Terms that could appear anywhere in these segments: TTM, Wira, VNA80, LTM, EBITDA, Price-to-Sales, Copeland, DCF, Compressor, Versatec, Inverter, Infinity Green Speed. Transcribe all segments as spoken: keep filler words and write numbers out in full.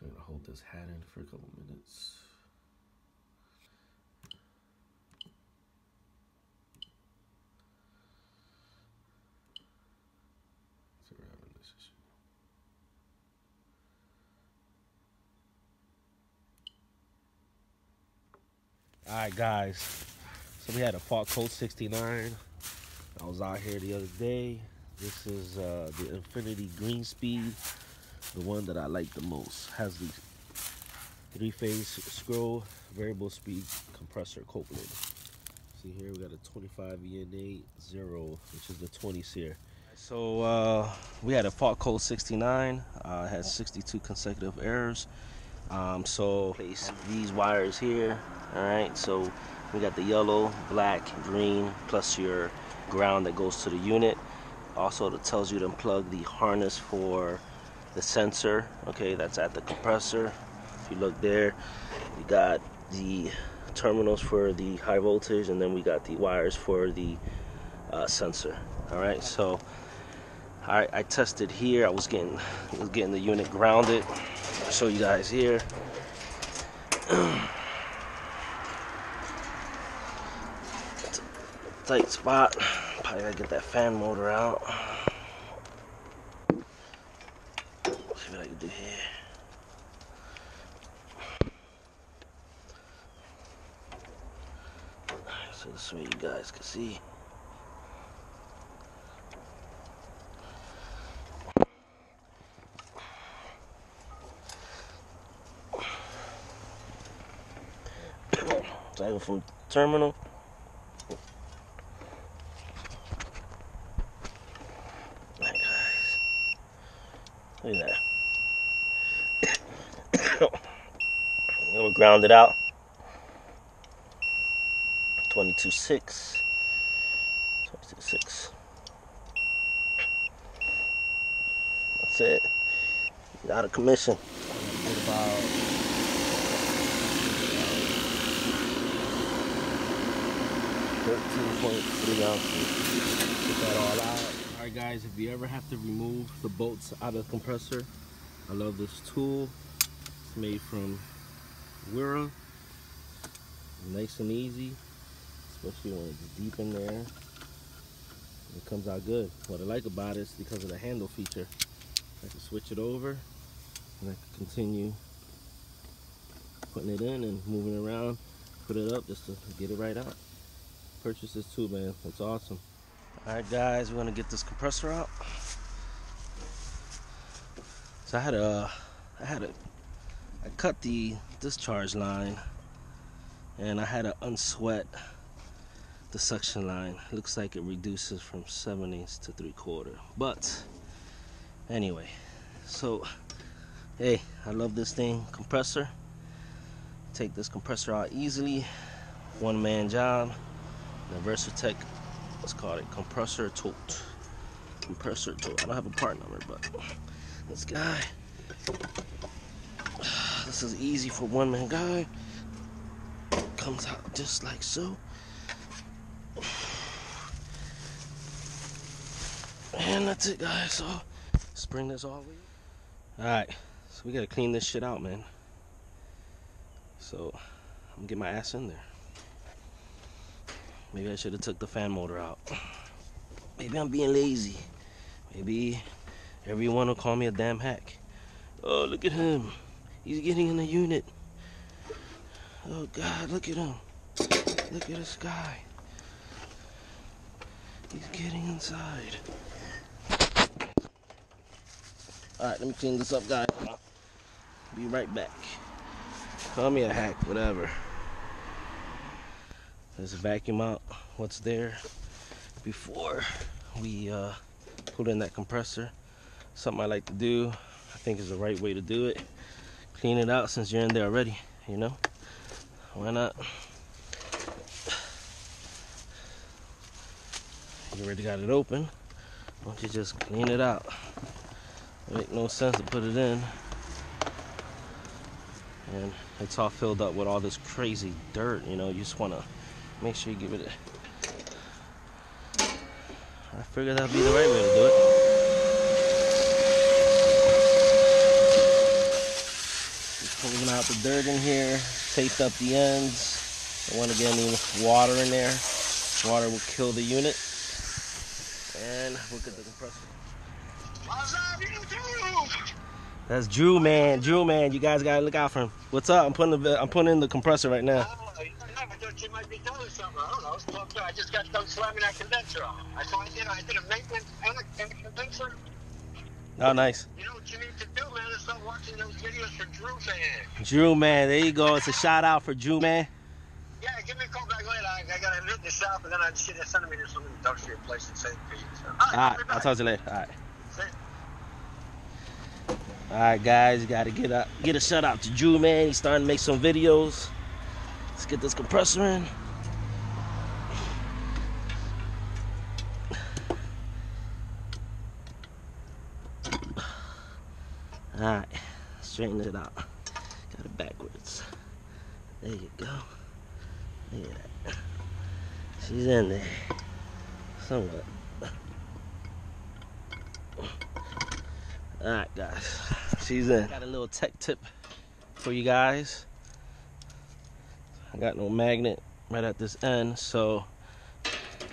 So I'm gonna hold this hat in for a couple minutes. So we're having this issue. All right, guys, so we had a part code sixty-nine. I was out here the other day. This is uh, the Infinity Green Speed, the one that I like the most. Has the three-phase scroll variable speed compressor Copeland. See here, we got a twenty-five V N A eighty, which is the twenties here. So uh, we had a fault code sixty-nine. Uh, had sixty-two consecutive errors. Um, so place these wires here. All right, so we got the yellow, black, green, plus your ground that goes to the unit. Also, it tells you to unplug the harness for the sensor. Okay, that's at the compressor. If you look there, we got the terminals for the high voltage, and then we got the wires for the uh, sensor. All right, so I, I tested here. I was getting, was getting the unit grounded. I'll show you guys here. Tight spot. Probably gotta get that fan motor out. See what I can do here. So this way you guys can see. So I go from terminal. Look at that. We're grounded out. twenty-two point six. twenty-two point six. That's it. You're out of commission. What about thirteen point three ounces? Get that all out. Alright guys, if you ever have to remove the bolts out of the compressor, I love this tool. It's made from Wira. Nice and easy, especially when it's deep in there. It comes out good. What I like about it is because of the handle feature. I can switch it over and I can continue putting it in and moving it around, put it up just to get it right out. Purchase this tool, man. It's awesome. Alright guys, we're gonna get this compressor out. So I had a, I had a, I cut the discharge line, and I had to unsweat the suction line. Looks like it reduces from seventies to three quarter. But anyway, so hey, I love this thing, compressor. Take this compressor out easily, one man job. The Versatec. Let's call it compressor tote. Compressor tote. I don't have a part number, but this guy. This is easy for one man guy. Comes out just like so. And that's it, guys. So let's bring this all in. Alright, so we gotta clean this shit out, man. So I'm gonna get my ass in there. Maybe I should have took the fan motor out. Maybe I'm being lazy. Maybe everyone will call me a damn hack. Oh, look at him. He's getting in the unit. Oh, God, look at him. Look at this guy. He's getting inside. All right, let me clean this up, guys. Be right back. Call me a hack, whatever. Let's vacuum out what's there before we uh, put in that compressor. Something I like to do, I think is the right way to do it. Clean it out since you're in there already, you know? Why not? You already got it open. Why don't you just clean it out? It makes no sense to put it in. And it's all filled up with all this crazy dirt, you know? You just want to make sure you give it a... I figured that'd be the right way to do it. We're going to have the dirt in here, tape up the ends. Don't want to get any water in there. Water will kill the unit. And look at the compressor. What's up, YouTube? That's Drew, man. Drew, man. You guys gotta look out for him. What's up? I'm putting the I'm putting in the compressor right now. I thought you might be telling something. I don't know. It's plugged up. I just got done slamming that condenser on. I thought I did. I did a maintenance and a condenser. Oh, nice. You know what you need to do, man? Is start watching those videos for Drew, man. Drew, man. There you go. It's a shout out for Drew, man. Yeah, give me a call back later. I, I gotta admit this out, and then I shit. They're sending me to some industrial place in Saint Pete. So. All right, All right I'll talk to you later. All right. All right, guys, you gotta get up, get a shout out to Drew, man. He's starting to make some videos. Let's get this compressor in. All right, straighten it out. Got it backwards. There you go. Look at that. She's in there. Somewhat. All right, guys, she's in. I got a little tech tip for you guys. I got no magnet right at this end, so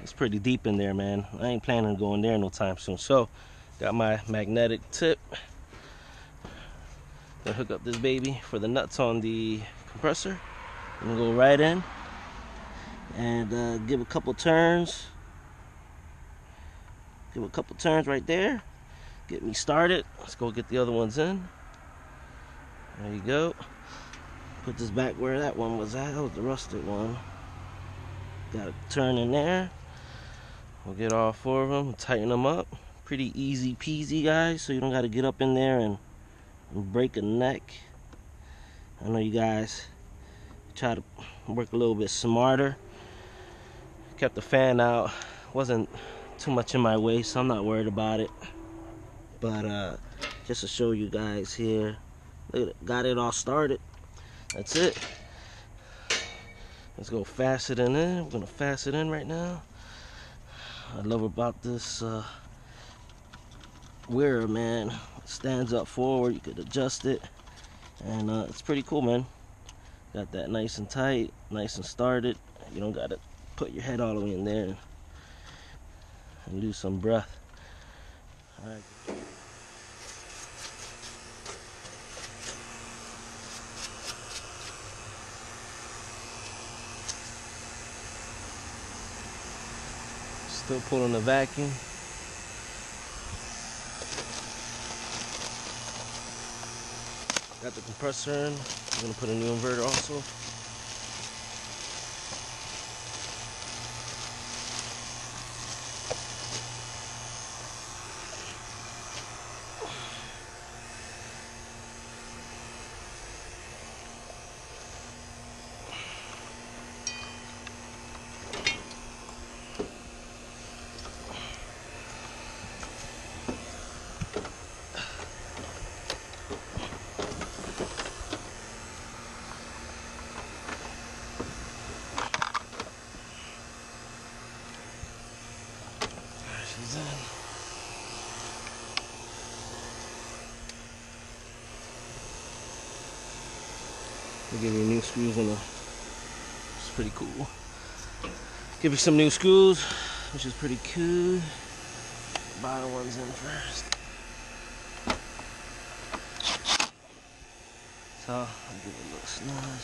it's pretty deep in there, man. I ain't planning on going there no time soon. So, got my magnetic tip. Gonna hook up this baby for the nuts on the compressor. I'm gonna go right in and uh, give a couple turns. Give a couple turns right there. Get me started. Let's go get the other ones in. There you go. Put this back where that one was at. That was the rusted one. Got a turn in there. We'll get all four of them. Tighten them up. Pretty easy peasy, guys. So you don't got to get up in there and, and break a neck. I know you guys try to work a little bit smarter. Kept the fan out. Wasn't too much in my way, so I'm not worried about it. But uh, just to show you guys here, look at it, got it all started. That's it. Let's go fasten it in. We're gonna fasten it in right now. I love about this uh, wearer, man. It stands up forward. You could adjust it, and uh, it's pretty cool, man. Got that nice and tight, nice and started. You don't gotta put your head all the way in there and lose some breath. All right. Still pulling the vacuum. Got the compressor in. I'm gonna put a new inverter also. Give you new screws in there. It's pretty cool. Give you some new screws, which is pretty cool. Bottom ones in first. So I'll give it a little snug.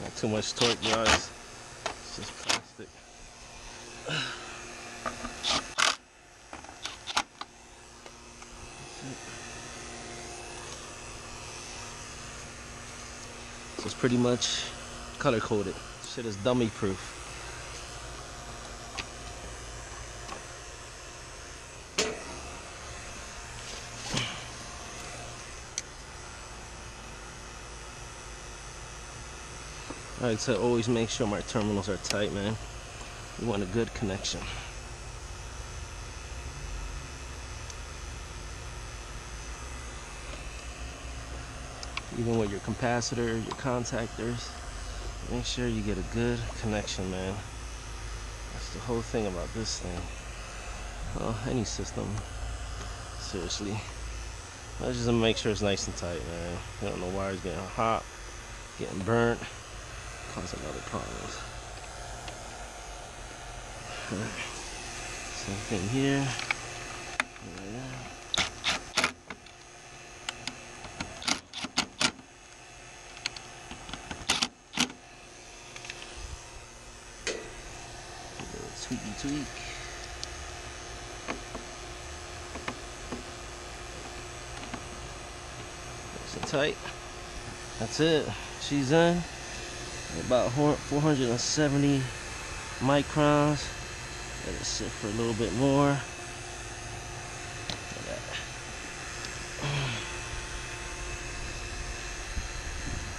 Not too much torque, guys. It's just plastic. That's it. pretty much color coded. Shit is dummy proof. Alright, so always make sure my terminals are tight, man. You want a good connection. Even with your capacitor, your contactors, make sure you get a good connection, man. That's the whole thing about this thing. Well, any system, seriously. I just want to make sure it's nice and tight, man. You don't know wires getting hot, getting burnt, causing other problems. All right. Same thing here. Yeah. Tweaky tweak. Nice and tight. That's it. She's in. About four hundred seventy microns. Let it sit for a little bit more. Look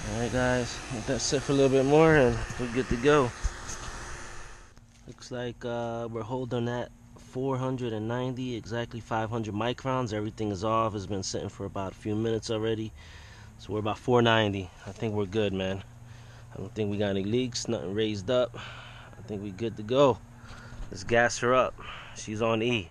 at that. Alright, guys. Let that sit for a little bit more and we're good to go. Looks like uh, we're holding at four hundred ninety, exactly five hundred microns. Everything is off. It's been sitting for about a few minutes already. So we're about four ninety. I think we're good, man. I don't think we got any leaks, nothing raised up. I think we're good to go. Let's gas her up. She's on E.